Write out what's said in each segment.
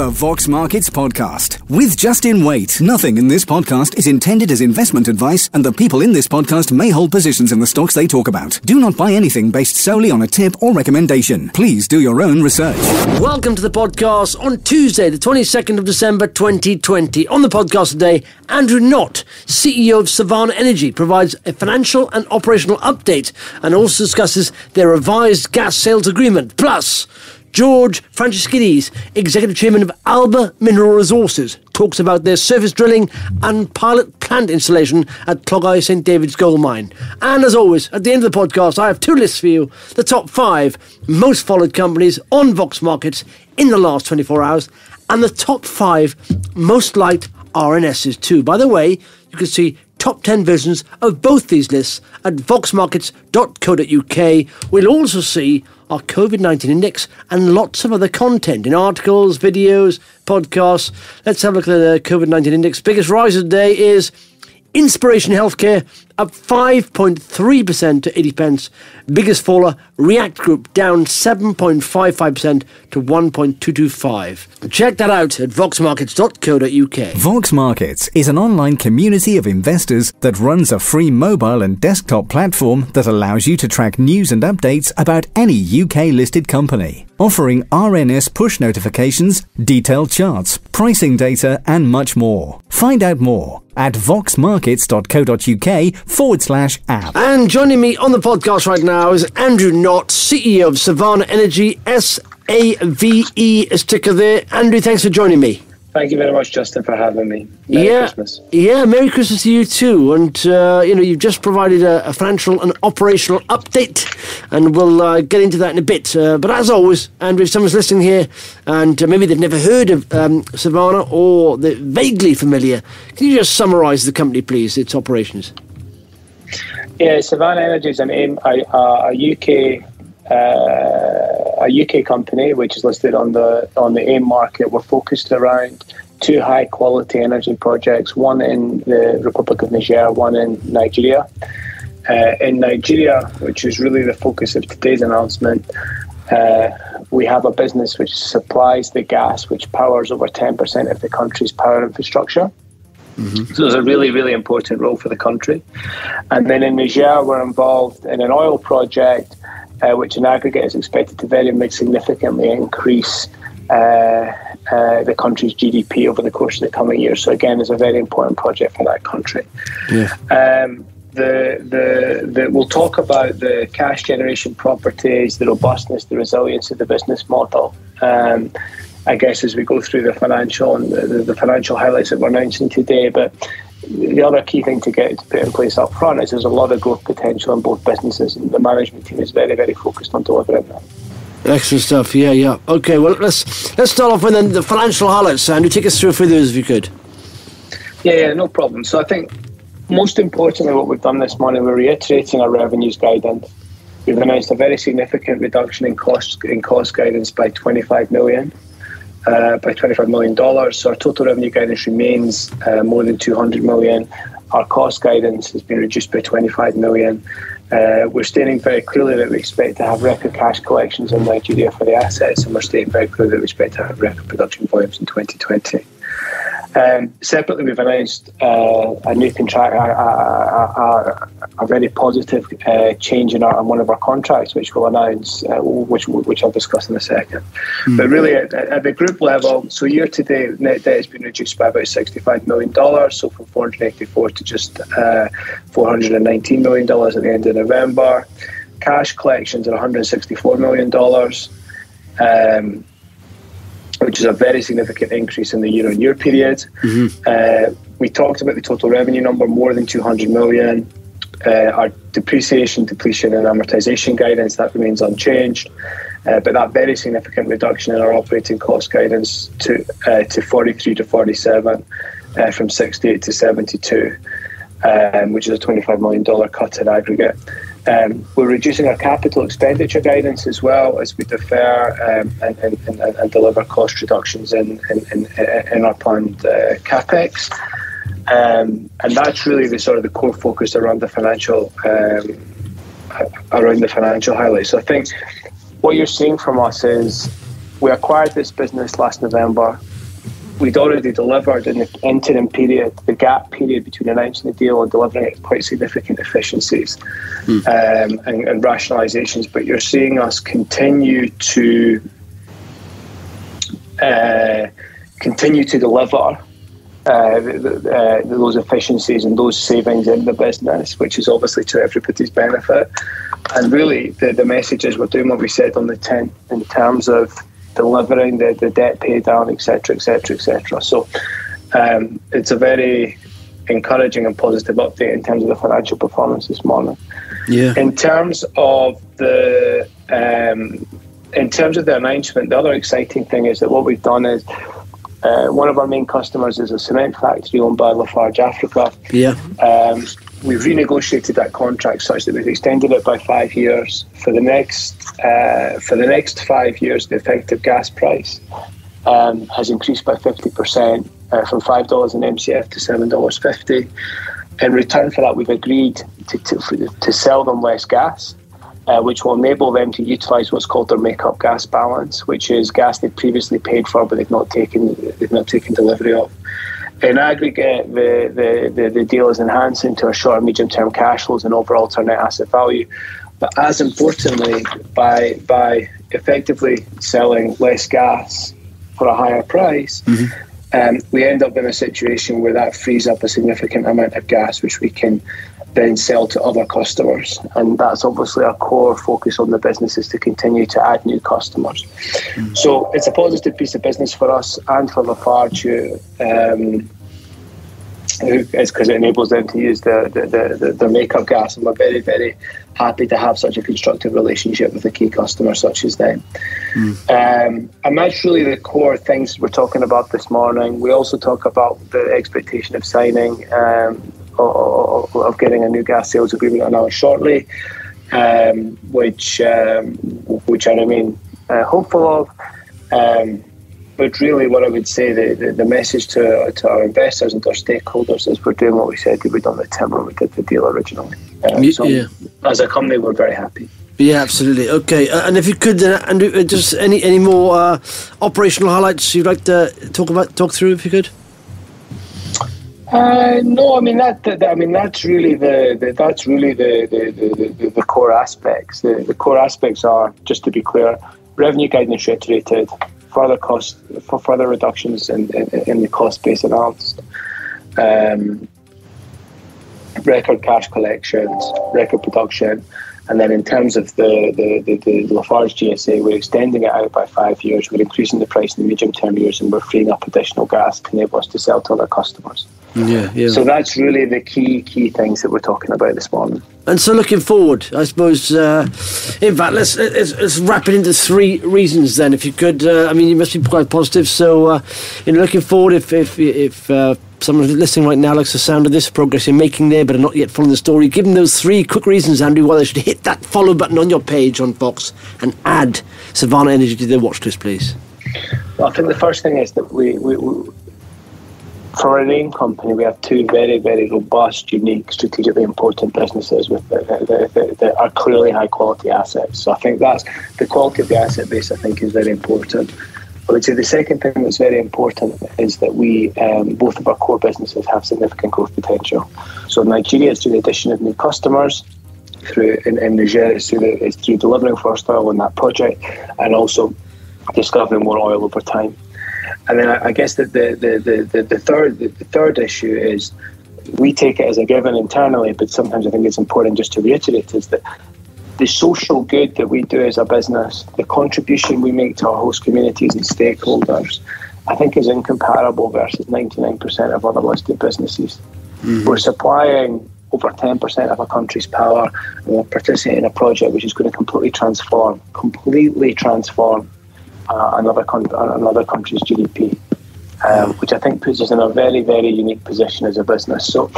the Vox Markets podcast with Justin Waite. Nothing in this podcast is intended as investment advice, and the people in this podcast may hold positions in the stocks they talk about. Do not buy anything based solely on a tip or recommendation. Please do your own research. Welcome to the podcast on Tuesday, the 22nd of December 2020. On the podcast today, Andrew Knott, CEO of Savannah Energy, provides a financial and operational update and also discusses their revised gas sales agreement. Plus, George Frangeskides, Executive Chairman of Alba Mineral Resources, talks about their surface drilling and pilot plant installation at Clogau-St David's Gold Mine. And as always, at the end of the podcast, I have two lists for you. The top 5 most followed companies on Vox Markets in the last 24 hours and the top 5 most liked RNSs too. By the way, you can see top 10 versions of both these lists at voxmarkets.co.uk. We'll also see our COVID-19 index and lots of other content in articles, videos, podcasts. Let's have a look at the COVID-19 index. Biggest rise of the day is Inspiration Healthcare, up 5.3% to 80 pence. Biggest faller, React Group, down 7.55% to 1.225. Check that out at voxmarkets.co.uk. Vox Markets is an online community of investors that runs a free mobile and desktop platform that allows you to track news and updates about any UK-listed company, offering RNS push notifications, detailed charts, pricing data, and much more. Find out more at voxmarkets.co.uk/app. And joining me on the podcast right now is Andrew Knott, CEO of Savannah Energy, SAVE is ticker there. Andrew, thanks for joining me. Thank you very much, Justin, for having me. Merry Christmas. Yeah, Merry Christmas to you too. And, you know, you've just provided a financial and operational update, and we'll get into that in a bit. But as always, Andrew, if someone's listening here and maybe they've never heard of Savannah or they're vaguely familiar, can you just summarise the company, please, its operations? Yeah, Savannah Energy is a UK company which is listed on the AIM market. We're focused around 2 high quality energy projects, one in the Republic of Niger, one in Nigeria. In Nigeria, which is really the focus of today's announcement, we have a business which supplies the gas which powers over 10% of the country's power infrastructure. Mm-hmm. So it's a really, really important role for the country. And then in Niger, we're involved in an oil project which in aggregate is expected to very significantly increase the country's GDP over the course of the coming years. So again, it's a very important project for that country. Yeah. We'll talk about the cash generation properties, the robustness, the resilience of the business model, I guess, as we go through the financial and the financial highlights that we're announcing today. But the other key thing to get put in place up front is there's a lot of growth potential in both businesses, and the management team is very, very focused on delivering that. Excellent stuff. Yeah, yeah. Okay, well, let's start off with then the financial highlights, Andrew. Take us through for those if you could. Yeah, no problem. So I think most importantly what we've done this morning, we're reiterating our revenues guidance. We've announced a very significant reduction in cost guidance by $25 million. By $25 million. So our total revenue guidance remains more than $200 million. Our cost guidance has been reduced by $25 million. We're stating very clearly that we expect to have record cash collections in Nigeria for the assets, and we're stating very clearly that we expect to have record production volumes in 2020. Separately, we've announced a new contract, a very positive change in one of our contracts, which we'll announce, which I'll discuss in a second. Mm-hmm. But really, at the group level, so year-to-date, net debt has been reduced by about $65 million, so from $484 to just $419 million at the end of November. Cash collections at $164 million. Which is a very significant increase in the year-on-year period. Mm-hmm. We talked about the total revenue number, more than $200 million. Our depreciation, depletion, and amortization guidance, that remains unchanged. But that very significant reduction in our operating cost guidance to 43 to 47, from 68 to 72, which is a $25 million cut in aggregate. We're reducing our capital expenditure guidance as well as we defer and deliver cost reductions in our planned capex, and that's really the sort of the core focus around the financial highlights. So I think what you're seeing from us is We acquired this business last November. We'd already delivered in the interim period, the gap period between announcing the deal and delivering it, quite significant efficiencies and rationalizations. But you're seeing us continue to deliver those efficiencies and those savings in the business, which is obviously to everybody's benefit. And really, the message is we're doing what we said on the 10th in terms of delivering the debt pay down, etc., etc., etc. So it's a very encouraging and positive update in terms of the financial performance this morning. Yeah. In terms of the announcement, the other exciting thing is that what we've done is one of our main customers is a cement factory owned by Lafarge Africa. Yeah. We've renegotiated that contract such that we've extended it by 5 years. For the next 5 years, the effective gas price has increased by 50%, from $5 an MCF to $7.50. In return for that, we've agreed to sell them less gas, which will enable them to utilise what's called their make-up gas balance, which is gas they've previously paid for but they've not taken delivery of. In aggregate, the deal is enhancing to our short and medium-term cash flows and overall net asset value. But as importantly, by effectively selling less gas for a higher price, we end up in a situation where that frees up a significant amount of gas, which we can then sell to other customers. And that's obviously our core focus on the business, is to continue to add new customers. So it's a positive piece of business for us and for Lafarge, because it enables them to use the make-up gas. And we're very, very happy to have such a constructive relationship with a key customer such as them. And that's really the core things we're talking about this morning. We also talk about the expectation of signing of getting a new gas sales agreement announced shortly, which I remain hopeful of. But really, what I would say, the message to our investors and our stakeholders is we're doing what we said we would on the time when we did the deal originally. As a company, we're very happy. Yeah, absolutely. Okay, and if you could, Andrew, just any more operational highlights you'd like to talk through, if you could. No, I mean that's really the core aspects. The core aspects are, just to be clear, revenue guidance reiterated, further reductions in the cost base announced, record cash collections, record production, and then in terms of the Lafarge GSA, we're extending it out by 5 years. We're increasing the price in the medium-term years, and we're freeing up additional gas to enable us to sell to other customers. Yeah. So that's really the key things that we're talking about this morning. And so looking forward, I suppose, in fact, let's wrap it into three reasons then, if you could. I mean, you must be quite positive. So looking forward, if someone listening right now likes the sound of this, progress you're making there but are not yet following the story, give them those three quick reasons, Andrew, why they should hit that follow button on your page on Vox and add Savannah Energy to their watch list, please. Well, I think the first thing is that we for a AIM company, we have two very, very robust, unique, strategically important businesses that are clearly high-quality assets. So I think that's the quality of the asset base, I think, is very important. I would say the second thing that's very important is that we, both of our core businesses have significant growth potential. So in Nigeria, it's through the addition of new customers. In Niger, it's through delivering first oil on that project and also discovering more oil over time. And then I guess that the third issue is, we take it as a given internally, but sometimes I think it's important just to reiterate, is that the social good that we do as a business, the contribution we make to our host communities and stakeholders, I think is incomparable versus 99% of other listed businesses. We're supplying over 10% of our country's power, and we're participating in a project which is going to completely transform another country's GDP, which I think puts us in a very, very unique position as a business. So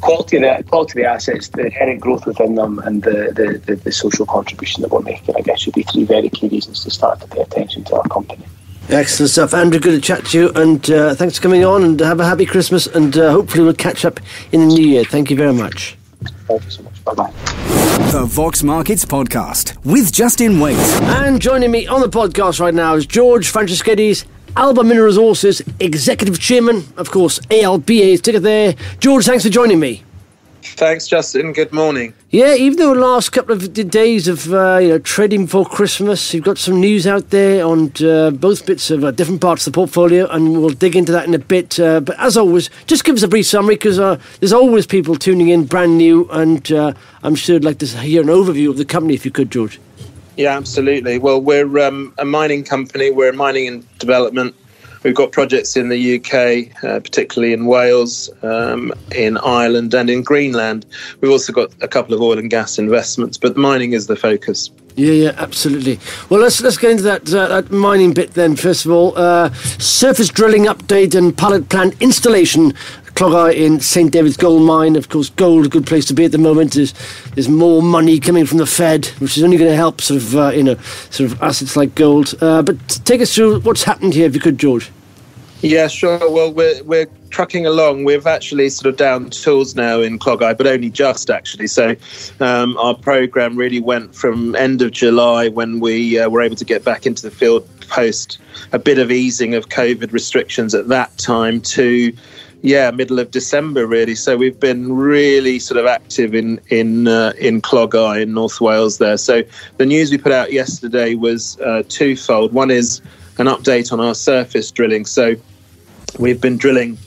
quality of the assets, the inherent growth within them, and the social contribution that we're making, I guess, should be three very key reasons to start to pay attention to our company. Excellent stuff, Andrew, good to chat to you, and thanks for coming on, and have a happy Christmas, and hopefully we'll catch up in the new year. Thank you very much. Thank you so much. Bye-bye. The Vox Markets Podcast with Justin Waite. And joining me on the podcast right now is George Frangeskides, Alba Mineral Resources Executive Chairman, of course, ALBA's ticker there. George, thanks for joining me. Thanks, Justin. Good morning. Yeah, even though the last couple of days of trading before Christmas, you've got some news out there on both bits of different parts of the portfolio, and we'll dig into that in a bit. But as always, just give us a brief summary, because there's always people tuning in brand new, and I'm sure I'd like to hear an overview of the company, if you could, George. Yeah, absolutely. Well, we're a mining company. We're mining and development. We've got projects in the UK, particularly in Wales, in Ireland and in Greenland. We've also got a couple of oil and gas investments, but mining is the focus. Yeah, yeah, absolutely. Well, let's get into that mining bit then, first of all. Surface drilling update and pilot plant installation, Clogau-St David's Gold Mine. Of course, gold, a good place to be at the moment. There's more money coming from the Fed, which is only going to help sort of assets like gold. But take us through what's happened here, if you could, George. Yeah, sure. Well, we're trucking along. We've actually sort of down tools now in Clogau, but only just, actually. So our program really went from end of July, when we were able to get back into the field post a bit of easing of COVID restrictions at that time, to middle of December, really. So we've been really sort of active in Clogau in North Wales there. So the news we put out yesterday was twofold. One is an update on our surface drilling. So we've been drilling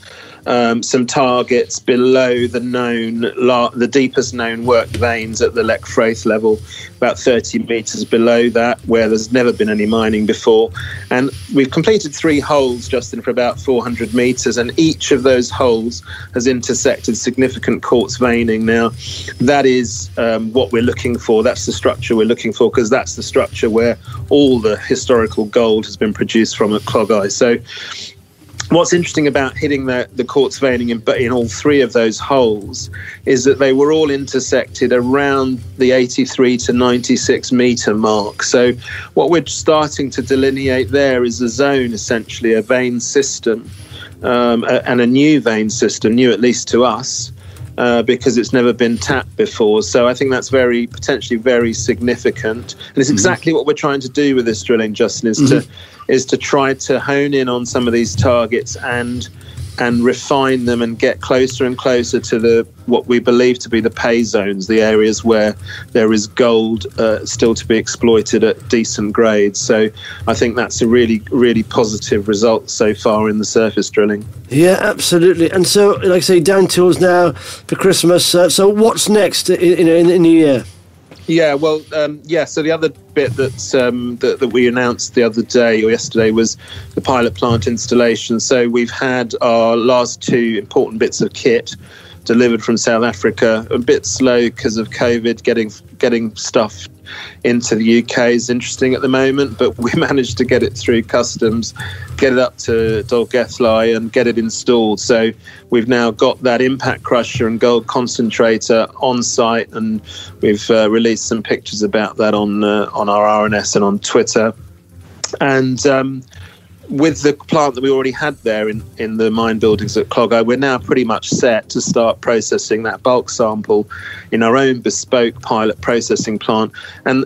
some targets below the deepest known work veins at the Leckfraith level, about 30 metres below that, where there's never been any mining before. And we've completed 3 holes, Justin, for about 400 metres, and each of those holes has intersected significant quartz veining. Now, that is what we're looking for. That's the structure we're looking for, because that's the structure where all the historical gold has been produced from at Clogau. So what's interesting about hitting the quartz veining in all 3 of those holes is that they were all intersected around the 83 to 96 metre mark. So what we're starting to delineate there is a zone, essentially, a vein system, and a new vein system, new at least to us, because it's never been tapped before. So I think that's potentially very significant. And it's exactly what we're trying to do with this drilling, Justin, is to try to hone in on some of these targets and refine them and get closer and closer to what we believe to be the pay zones, the areas where there is gold still to be exploited at decent grades. So I think that's a really, really positive result so far in the surface drilling. Yeah, absolutely. And so, like I say, down tools now for Christmas. So what's next in the new year? Yeah, well, so the other bit that we announced the other day or yesterday was the pilot plant installation. So we've had our last 2 important bits of kit delivered from South Africa. A bit slow because of COVID. Getting stuff into the UK is interesting at the moment, but we managed to get it through customs, get it up to Dolgellau and get it installed. So we've now got that impact crusher and gold concentrator on site, and we've released some pictures about that on our RNS and on Twitter. And with the plant that we already had there in the mine buildings at Clogau, we're now pretty much set to start processing that bulk sample in our own bespoke pilot processing plant. And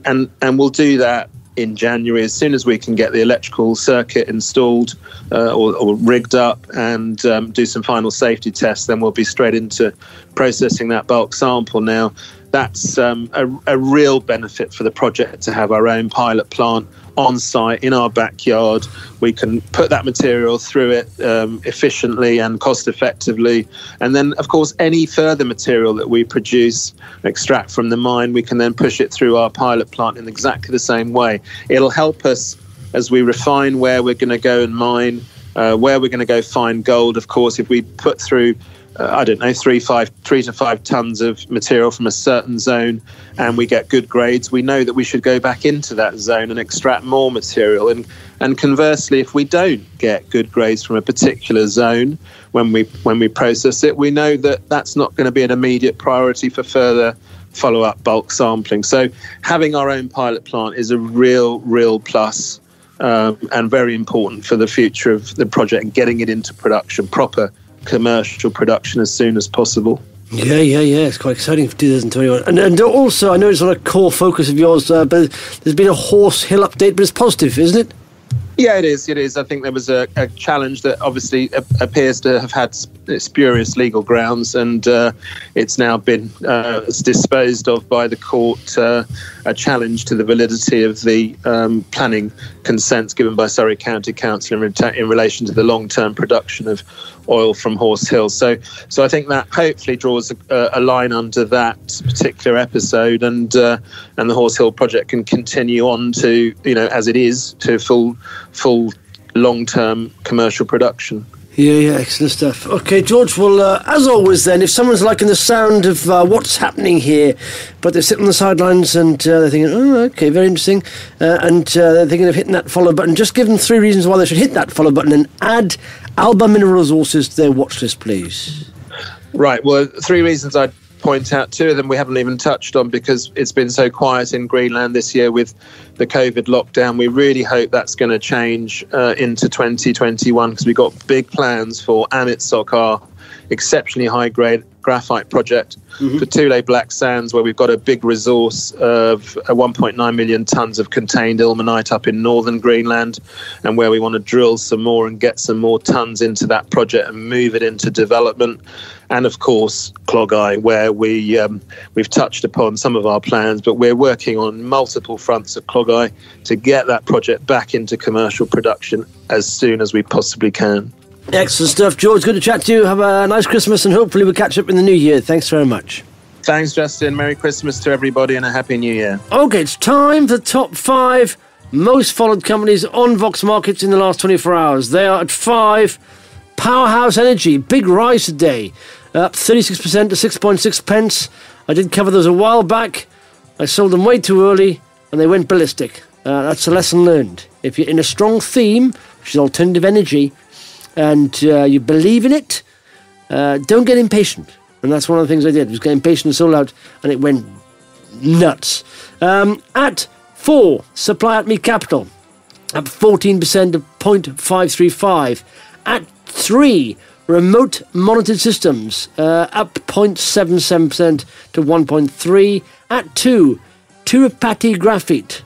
we'll do that in January, as soon as we can get the electrical circuit installed or rigged up, and do some final safety tests. Then we'll be straight into processing that bulk sample. Now, that's a real benefit for the project to have our own pilot plant on site in our backyard. We can put that material through it efficiently and cost effectively, and then of course any further material that we produce, extract from the mine, we can then push it through our pilot plant in exactly the same way. It'll help us as we refine where we're going to go and mine, where we're going to go find gold. Of course, if we put through 3 to 5 tons of material from a certain zone, and we get good grades, we know that we should go back into that zone and extract more material. And conversely, if we don't get good grades from a particular zone when we process it, we know that that's not going to be an immediate priority for further follow-up bulk sampling. So having our own pilot plant is a real plus, and very important for the future of the project and getting it into production, proper commercial production, as soon as possible. Yeah. It's quite exciting for 2021. And also, I know it's not a core focus of yours, but there's been a Horse Hill update, but it's positive, isn't it? Yeah, it is. It is. I think there was a challenge that obviously appears to have had spurious legal grounds, and it's now been disposed of by the court. A challenge to the validity of the planning consents given by Surrey County Council in relation to the long-term production of oil from Horse Hill. So I think that hopefully draws a line under that particular episode, and the Horse Hill project can continue on to, you know, as it is, to full long-term commercial production. Yeah, excellent stuff. Okay, George, well, as always then, if someone's liking the sound of what's happening here, but they're sitting on the sidelines and they're thinking, oh, okay, very interesting, and they're thinking of hitting that follow button, just give them three reasons why they should hit that follow button and add Alba Mineral Resources to their watch list, please. Right, well, three reasons I'd point out. Two of them we haven't even touched on because it's been so quiet in Greenland this year with the COVID lockdown. We really hope that's going to change into 2021 because we've got big plans for Amitsoq, our exceptionally high-grade graphite project, for Thule Black Sands, where we've got a big resource of 1.9 million tonnes of contained ilmenite up in northern Greenland, and where we want to drill some more and get some more tonnes into that project and move it into development. And of course, Clogau, where we've touched upon some of our plans, but we're working on multiple fronts at Clogau to get that project back into commercial production as soon as we possibly can. Excellent stuff, George. Good to chat to you. Have a nice Christmas, and hopefully we'll catch up in the new year. Thanks very much. Thanks, Justin. Merry Christmas to everybody and a Happy New Year. OK, it's time for the top five most followed companies on Vox Markets in the last 24 hours. They are at five, Powerhouse Energy. Big rise today, up 36% to 6.6 pence. I did cover those a while back. I sold them way too early, and they went ballistic. That's a lesson learned. If you're in a strong theme, which is alternative energy, and you believe in it, don't get impatient. And that's one of the things I did, was get impatient and sold out, and it went nuts. At four, Supply@ME Capital, up 14% to 0.535. At three, Remote Monitored Systems, up 0.77% to 1.3. At two, Tirupati Graphite.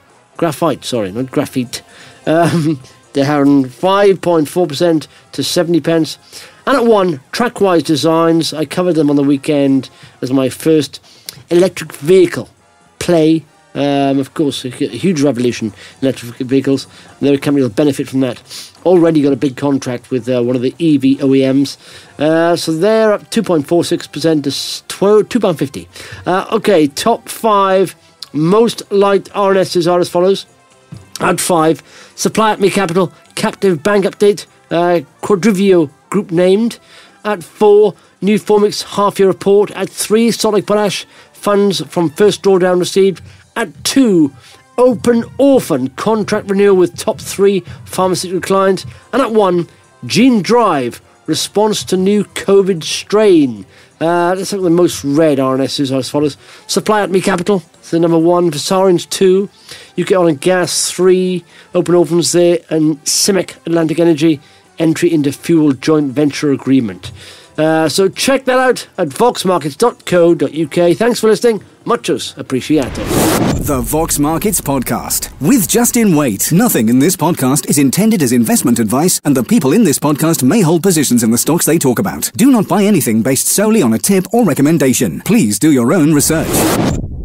They're 5.4% to 70 pence. And at one, Trackwise Designs. I covered them on the weekend as my first electric vehicle play. Of course, a huge revolution in electric vehicles. And they're a company that will benefit from that. Already got a big contract with one of the EV OEMs. So they're up 2.46% to £2.50. Okay, top five most liked RNSs are as follows. At five, Supply@ME Capital, captive bank update, Quadrivio Group named. At four, New Formix half-year report. At three, Solid Potash, funds from first drawdown received. At two, Open Orphan, contract renewal with top three pharmaceutical clients. And at one, Gene Drive, response to new COVID strain. Let's look at the most read RNSs as follows. Supply@ME Capital, so number one. Vesarin's two. UK Oil and Gas three. Open Orphans there. And Simic Atlantic Energy, entry into fuel joint venture agreement. So check that out at voxmarkets.co.uk. Thanks for listening. Muchos appreciated. The Vox Markets Podcast with Justin Waite. Nothing in this podcast is intended as investment advice, and the people in this podcast may hold positions in the stocks they talk about. Do not buy anything based solely on a tip or recommendation. Please do your own research.